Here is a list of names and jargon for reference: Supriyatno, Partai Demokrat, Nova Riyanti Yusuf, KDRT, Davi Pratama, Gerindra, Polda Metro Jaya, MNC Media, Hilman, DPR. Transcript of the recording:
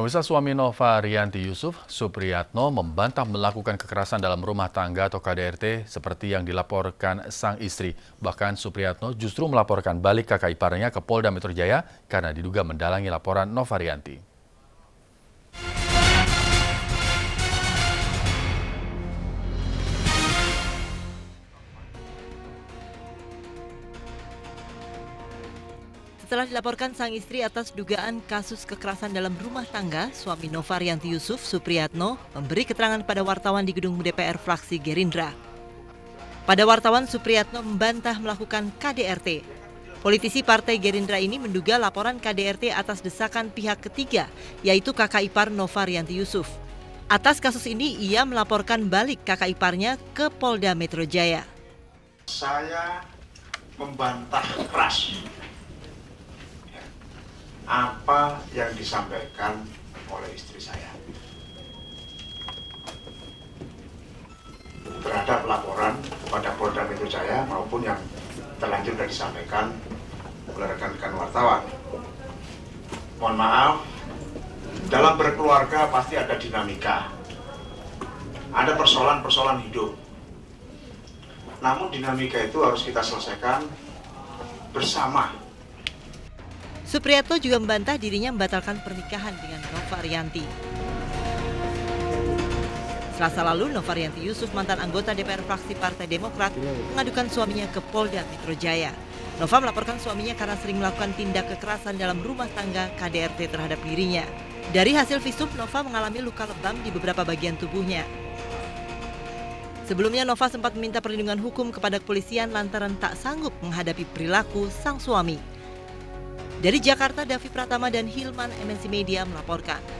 Pemirsa, suami Nova Riyanti Yusuf, Supriyatno, membantah melakukan kekerasan dalam rumah tangga atau KDRT seperti yang dilaporkan sang istri. Bahkan Supriyatno justru melaporkan balik kakak iparnya ke Polda Metro Jaya karena diduga mendalangi laporan Nova Riyanti. Setelah dilaporkan sang istri atas dugaan kasus kekerasan dalam rumah tangga, suami Nova Riyanti Yusuf, Supriyatno, memberi keterangan pada wartawan di gedung DPR fraksi Gerindra. Pada wartawan, Supriyatno membantah melakukan KDRT. Politisi Partai Gerindra ini menduga laporan KDRT atas desakan pihak ketiga, yaitu kakak ipar Nova Riyanti Yusuf. Atas kasus ini, ia melaporkan balik kakak iparnya ke Polda Metro Jaya. Saya membantah keras apa yang disampaikan oleh istri saya terhadap laporan kepada Polda Metro Jaya maupun yang terlanjur dan disampaikan oleh rekan-rekan wartawan. Mohon maaf, dalam berkeluarga pasti ada dinamika, ada persoalan-persoalan hidup. Namun dinamika itu harus kita selesaikan bersama. Supriyatno juga membantah dirinya membatalkan pernikahan dengan Nova Riyanti. Selasa lalu, Nova Riyanti Yusuf, mantan anggota DPR fraksi Partai Demokrat, mengadukan suaminya ke Polda Metro Jaya. Nova melaporkan suaminya karena sering melakukan tindak kekerasan dalam rumah tangga KDRT terhadap dirinya. Dari hasil visum, Nova mengalami luka lebam di beberapa bagian tubuhnya. Sebelumnya, Nova sempat meminta perlindungan hukum kepada kepolisian lantaran tak sanggup menghadapi perilaku sang suami. Dari Jakarta, Davi Pratama dan Hilman, MNC Media melaporkan.